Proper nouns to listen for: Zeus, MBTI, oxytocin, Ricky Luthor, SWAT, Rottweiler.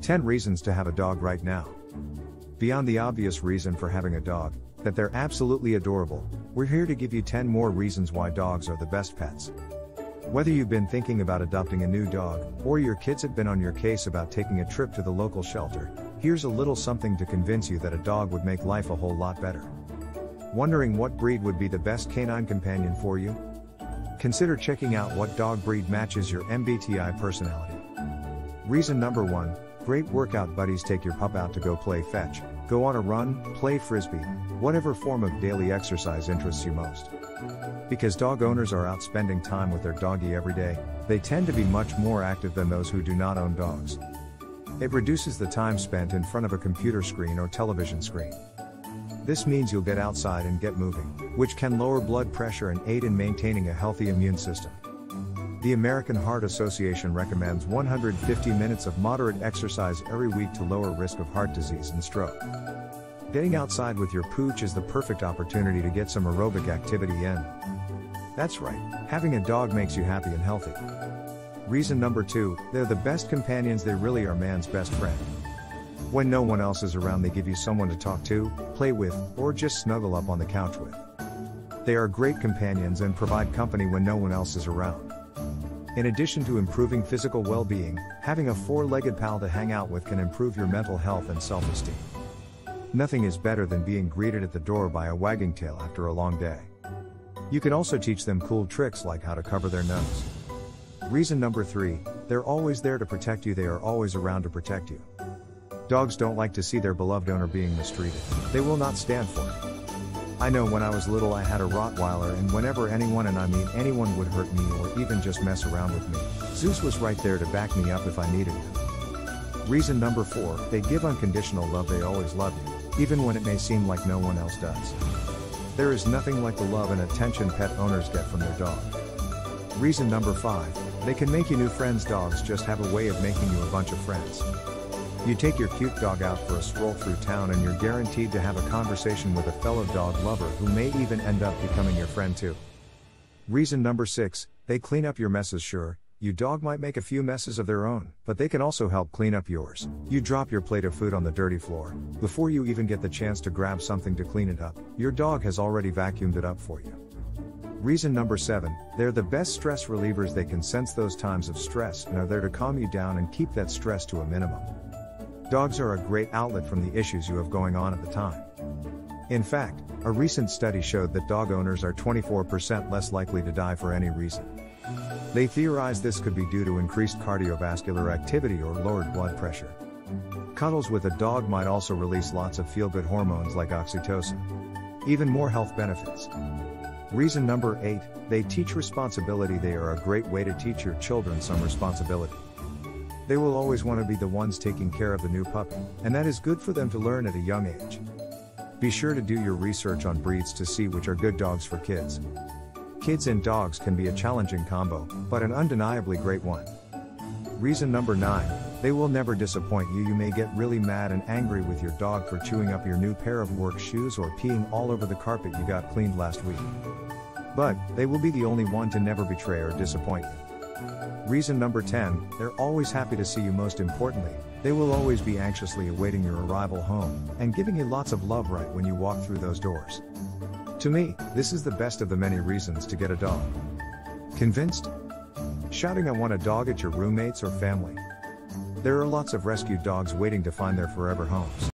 10 reasons to have a dog right now. Beyond the obvious reason for having a dog, that they're absolutely adorable, we're here to give you 10 more reasons why dogs are the best pets. Whether you've been thinking about adopting a new dog, or your kids have been on your case about taking a trip to the local shelter, here's a little something to convince you that a dog would make life a whole lot better. Wondering what breed would be the best canine companion for you? Consider checking out what dog breed matches your MBTI personality. Reason number 1, great workout buddies. Take your pup out to go play fetch, go on a run, play frisbee, whatever form of daily exercise interests you most. Because dog owners are out spending time with their doggy every day, they tend to be much more active than those who do not own dogs. It reduces the time spent in front of a computer screen or television screen. This means you'll get outside and get moving, which can lower blood pressure and aid in maintaining a healthy immune system. The American Heart Association recommends 150 minutes of moderate exercise every week to lower risk of heart disease and stroke. Getting outside with your pooch is the perfect opportunity to get some aerobic activity in. That's right, having a dog makes you happy and healthy. Reason number 2, they're the best companions. They really are man's best friend. When no one else is around, they give you someone to talk to, play with, or just snuggle up on the couch with. They are great companions and provide company when no one else is around. In addition to improving physical well-being, having a 4-legged pal to hang out with can improve your mental health and self-esteem. Nothing is better than being greeted at the door by a wagging tail after a long day. You can also teach them cool tricks like how to cover their nose. Reason number 3, they're always there to protect you. They are always around to protect you. Dogs don't like to see their beloved owner being mistreated. They will not stand for it. I know when I was little I had a Rottweiler, and whenever anyone, and I mean anyone, would hurt me or even just mess around with me, Zeus was right there to back me up if I needed him. Reason number 4, they give unconditional love. They always love you, even when it may seem like no one else does. There is nothing like the love and attention pet owners get from their dog. Reason number 5, they can make you new friends. Dogs just have a way of making you a bunch of friends. You take your cute dog out for a stroll through town and you're guaranteed to have a conversation with a fellow dog lover who may even end up becoming your friend too. Reason number 6, they clean up your messes. Sure, your dog might make a few messes of their own, but they can also help clean up yours. You drop your plate of food on the dirty floor, before you even get the chance to grab something to clean it up, your dog has already vacuumed it up for you. Reason number 7, they're the best stress relievers. They can sense those times of stress and are there to calm you down and keep that stress to a minimum. Dogs are a great outlet from the issues you have going on at the time. In fact, a recent study showed that dog owners are 24% less likely to die for any reason. They theorize this could be due to increased cardiovascular activity or lowered blood pressure. Cuddles with a dog might also release lots of feel-good hormones like oxytocin. Even more health benefits. Reason number 8, they teach responsibility. They are a great way to teach your children some responsibility. They will always want to be the ones taking care of the new puppy, and that is good for them to learn at a young age. Be sure to do your research on breeds to see which are good dogs for kids. Kids and dogs can be a challenging combo, but an undeniably great one. Reason number 9, they will never disappoint you. You may get really mad and angry with your dog for chewing up your new pair of work shoes or peeing all over the carpet you got cleaned last week. But they will be the only one to never betray or disappoint you. Reason number 10, they're always happy to see you. Most importantly, they will always be anxiously awaiting your arrival home, and giving you lots of love right when you walk through those doors. To me, this is the best of the many reasons to get a dog. Convinced? Shouting "I want a dog" at your roommates or family? There are lots of rescued dogs waiting to find their forever homes.